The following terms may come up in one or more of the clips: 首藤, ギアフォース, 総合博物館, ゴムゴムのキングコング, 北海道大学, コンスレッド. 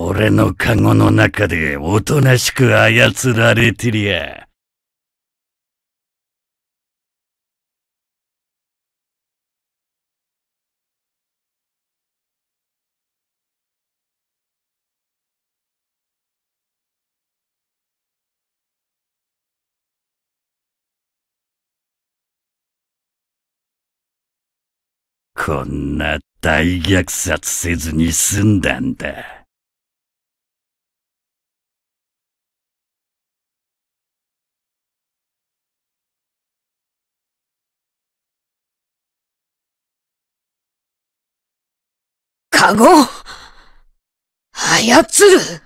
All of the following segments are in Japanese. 俺のカゴの中でおとなしく操られてりゃ。こんな大虐殺せずに済んだんだ。カゴ！操る！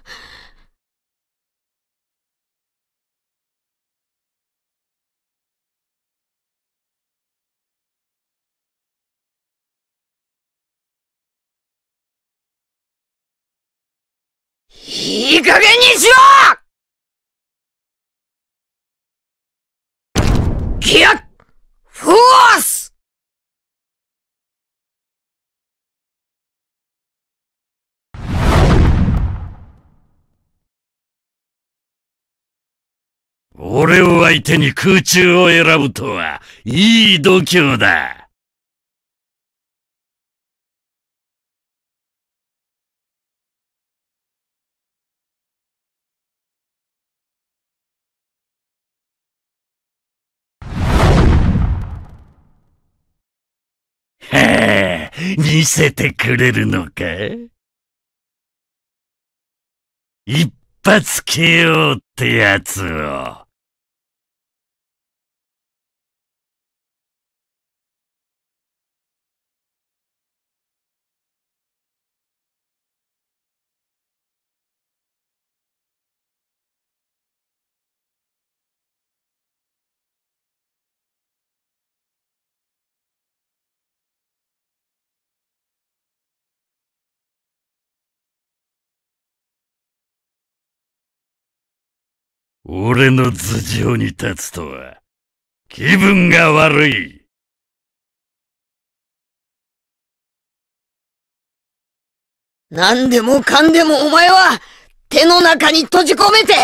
いい加減にしろ！ギアフォース！俺を相手に空中を選ぶとは、いい度胸だ。はあ、見せてくれるのか？一発KOってやつを。俺の頭上に立つとは、気分が悪い。何でもかんでもお前は、手の中に閉じ込めて、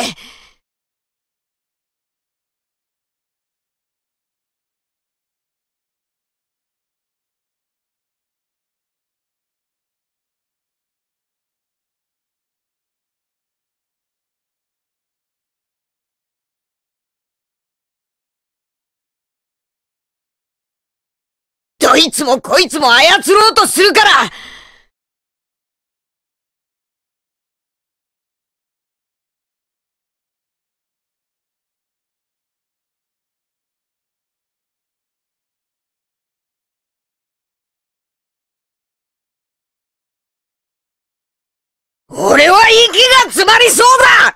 どいつもこいつも操ろうとするから！俺は息が詰まりそうだ！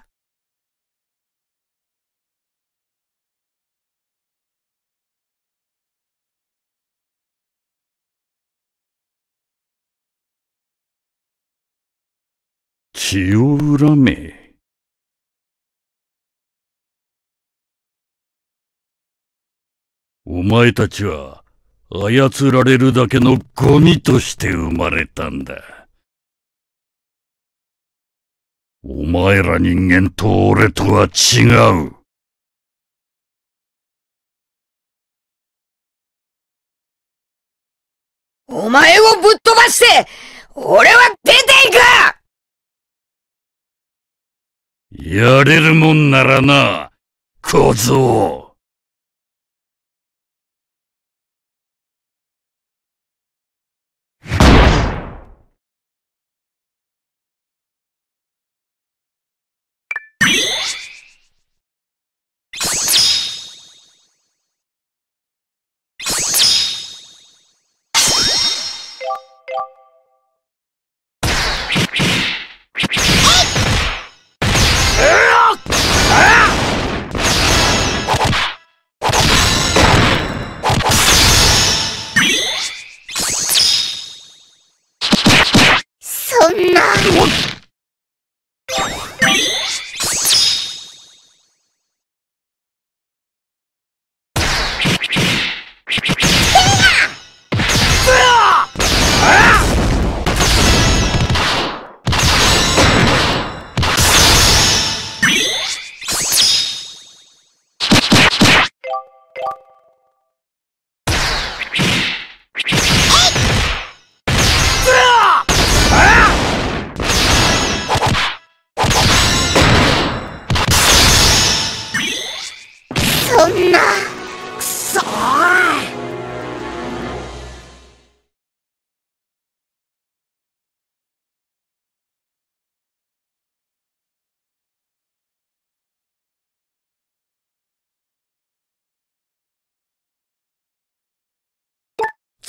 血を恨め。お前たちは操られるだけのゴミとして生まれたんだ。お前ら人間と俺とは違う。お前をぶっ飛ばして、俺は出ていく！やれるもんならな、小僧。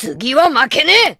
次は負けねえ。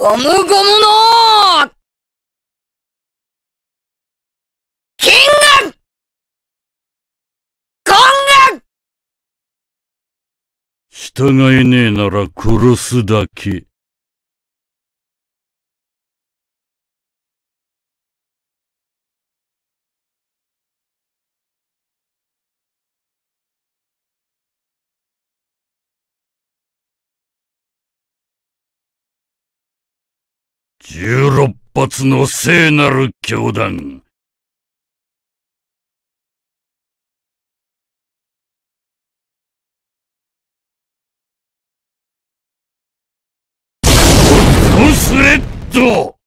ゴムゴムのキングコング。従えねえなら殺すだけ。16発の聖なる教団。コンスレッド。